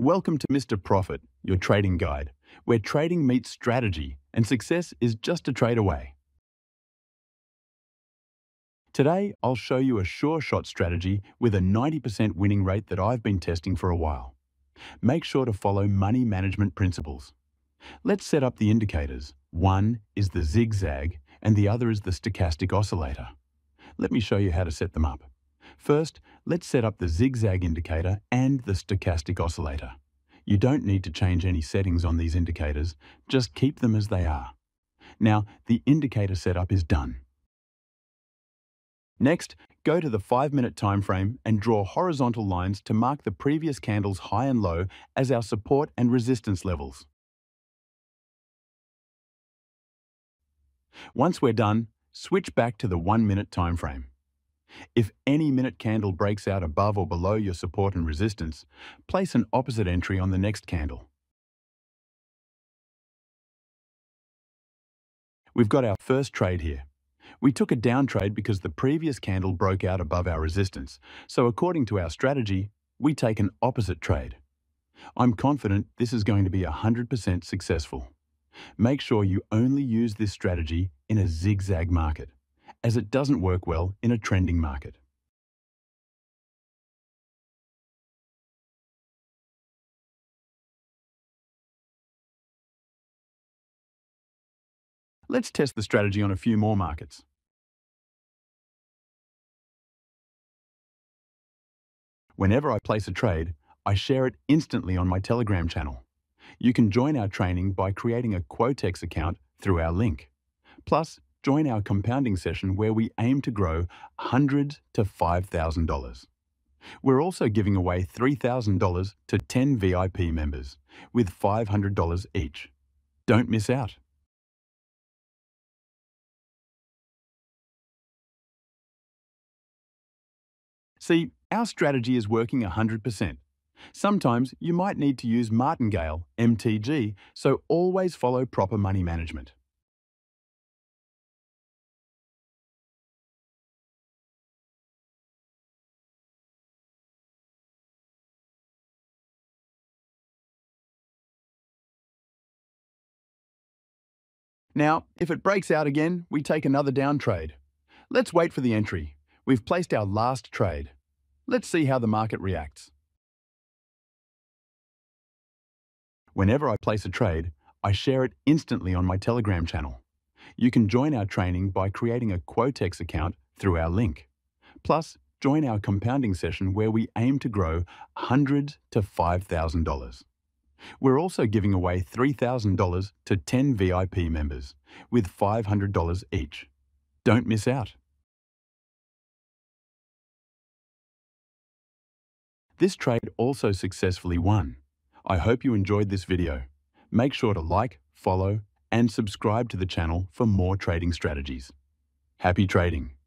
Welcome to Mr. Profit, your trading guide, where trading meets strategy and success is just a trade away. Today, I'll show you a sure shot strategy with a 90% winning rate that I've been testing for a while. Make sure to follow money management principles. Let's set up the indicators. One is the zigzag and the other is the stochastic oscillator. Let me show you how to set them up. First, let's set up the zigzag indicator and the stochastic oscillator. You don't need to change any settings on these indicators, just keep them as they are. Now, the indicator setup is done. Next, go to the 5-minute time frame and draw horizontal lines to mark the previous candles high and low as our support and resistance levels. Once we're done, switch back to the 1-minute time frame. If any minute candle breaks out above or below your support and resistance, place an opposite entry on the next candle. We've got our first trade here. We took a down trade because the previous candle broke out above our resistance, so according to our strategy, we take an opposite trade. I'm confident this is going to be 100% successful. Make sure you only use this strategy in a zigzag market, as it doesn't work well in a trending market. Let's test the strategy on a few more markets. Whenever I place a trade, I share it instantly on my Telegram channel. You can join our training by creating a Quotex account through our link. Plus, join our compounding session where we aim to grow $100 to $5,000. We're also giving away $3,000 to 10 VIP members with $500 each. Don't miss out. See, our strategy is working 100%. Sometimes you might need to use Martingale, MTG, so always follow proper money management. Now, if it breaks out again, we take another down trade. Let's wait for the entry. We've placed our last trade. Let's see how the market reacts. Whenever I place a trade, I share it instantly on my Telegram channel. You can join our training by creating a Quotex account through our link. Plus, join our compounding session where we aim to grow $100 to $5,000. We're also giving away $3,000 to 10 VIP members with $500 each. Don't miss out. This trade also successfully won. I hope you enjoyed this video. Make sure to like, follow, and subscribe to the channel for more trading strategies. Happy trading!